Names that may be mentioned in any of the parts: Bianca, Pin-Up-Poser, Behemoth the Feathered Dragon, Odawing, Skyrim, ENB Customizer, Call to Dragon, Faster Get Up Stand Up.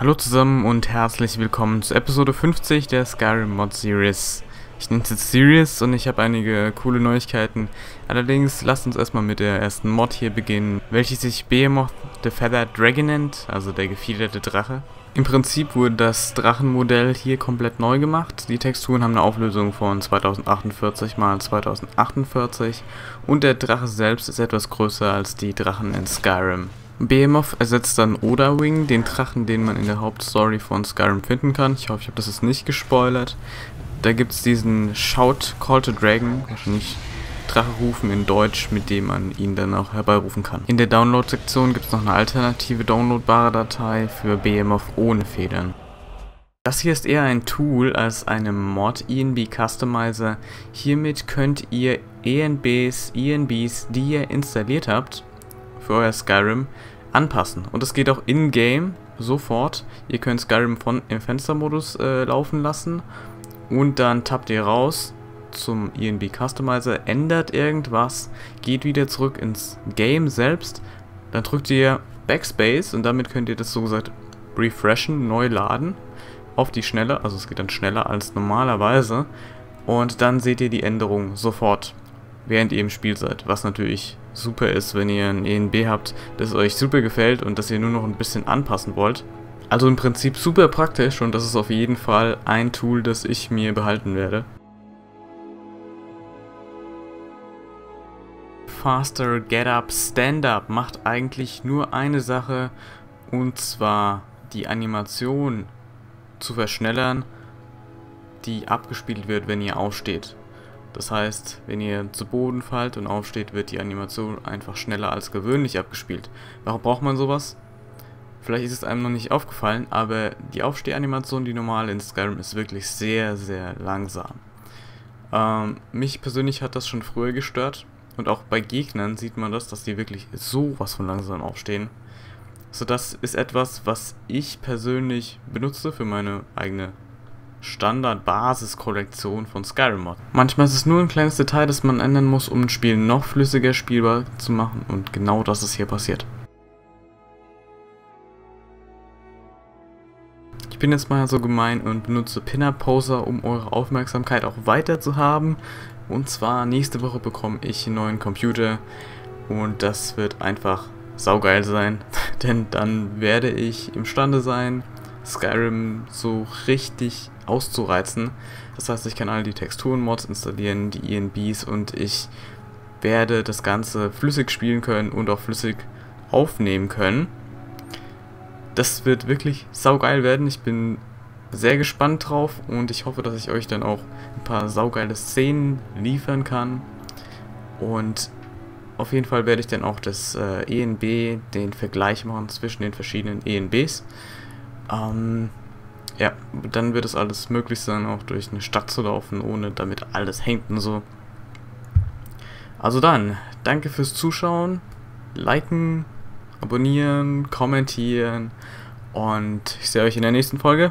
Hallo zusammen und herzlich willkommen zu Episode 50 der Skyrim Mod Series. Ich nenne es jetzt Series und ich habe einige coole Neuigkeiten. Allerdings lasst uns erstmal mit der ersten Mod hier beginnen, welche sich Behemoth the Feathered Dragon nennt, also der gefiederte Drache. Im Prinzip wurde das Drachenmodell hier komplett neu gemacht. Die Texturen haben eine Auflösung von 2048 x 2048 und der Drache selbst ist etwas größer als die Drachen in Skyrim. Behemoth ersetzt dann Odawing, den Drachen, den man in der Hauptstory von Skyrim finden kann. Ich hoffe, ich habe das jetzt nicht gespoilert. Da gibt es diesen Shout Call to Dragon, wahrscheinlich Drache rufen in Deutsch, mit dem man ihn dann auch herbeirufen kann. In der Download-Sektion gibt es noch eine alternative downloadbare Datei für Behemoth ohne Federn. Das hier ist eher ein Tool als eine Mod, ENB Customizer. Hiermit könnt ihr ENBs, die ihr installiert habt, für euer Skyrim anpassen. Und das geht auch in-game sofort. Ihr könnt Skyrim im Fenstermodus laufen lassen und dann tappt ihr raus zum ENB Customizer, ändert irgendwas, geht wieder zurück ins Game selbst, dann drückt ihr Backspace und damit könnt ihr das so gesagt refreshen, neu laden auf die Schnelle, also es geht dann schneller als normalerweise und dann seht ihr die Änderung sofort, während ihr im Spiel seid, was natürlich super ist, wenn ihr ein ENB habt, das euch super gefällt und das ihr nur noch ein bisschen anpassen wollt. Also im Prinzip super praktisch und das ist auf jeden Fall ein Tool, das ich mir behalten werde. Faster Get Up Stand Up macht eigentlich nur eine Sache, und zwar die Animation zu verschnellern, die abgespielt wird, wenn ihr aufsteht. Das heißt, wenn ihr zu Boden fallt und aufsteht, wird die Animation einfach schneller als gewöhnlich abgespielt. Warum braucht man sowas? Vielleicht ist es einem noch nicht aufgefallen, aber die Aufstehanimation, die normale in Skyrim, ist wirklich sehr, sehr langsam. Mich persönlich hat das schon früher gestört und auch bei Gegnern sieht man das, dass die wirklich sowas von langsam aufstehen. So, das ist etwas, was ich persönlich benutze für meine eigene Standard-Basis-Kollektion von Skyrim Mod. Manchmal ist es nur ein kleines Detail, das man ändern muss, um ein Spiel noch flüssiger spielbar zu machen, und genau das ist hier passiert. Ich bin jetzt mal so gemein und benutze Pin-Up-Poser, um eure Aufmerksamkeit auch weiter zu haben. Und zwar nächste Woche bekomme ich einen neuen Computer und das wird einfach saugeil sein, denn dann werde ich imstande sein, Skyrim so richtig auszureizen. Das heißt, ich kann all die Texturen-Mods installieren, die ENBs, und ich werde das Ganze flüssig spielen können und auch flüssig aufnehmen können. Das wird wirklich saugeil werden. Ich bin sehr gespannt drauf und ich hoffe, dass ich euch dann auch ein paar saugeile Szenen liefern kann. Und auf jeden Fall werde ich dann auch das ENB, den Vergleich machen zwischen den verschiedenen ENBs. Ja, dann wird es alles möglich sein, auch durch eine Stadt zu laufen, ohne damit alles hängt und so. Also dann, danke fürs Zuschauen, liken, abonnieren, kommentieren und ich sehe euch in der nächsten Folge.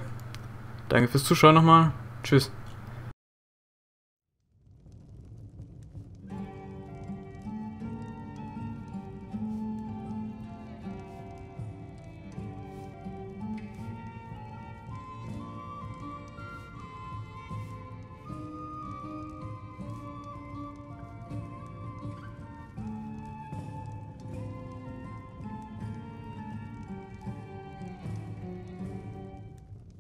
Danke fürs Zuschauen nochmal, tschüss.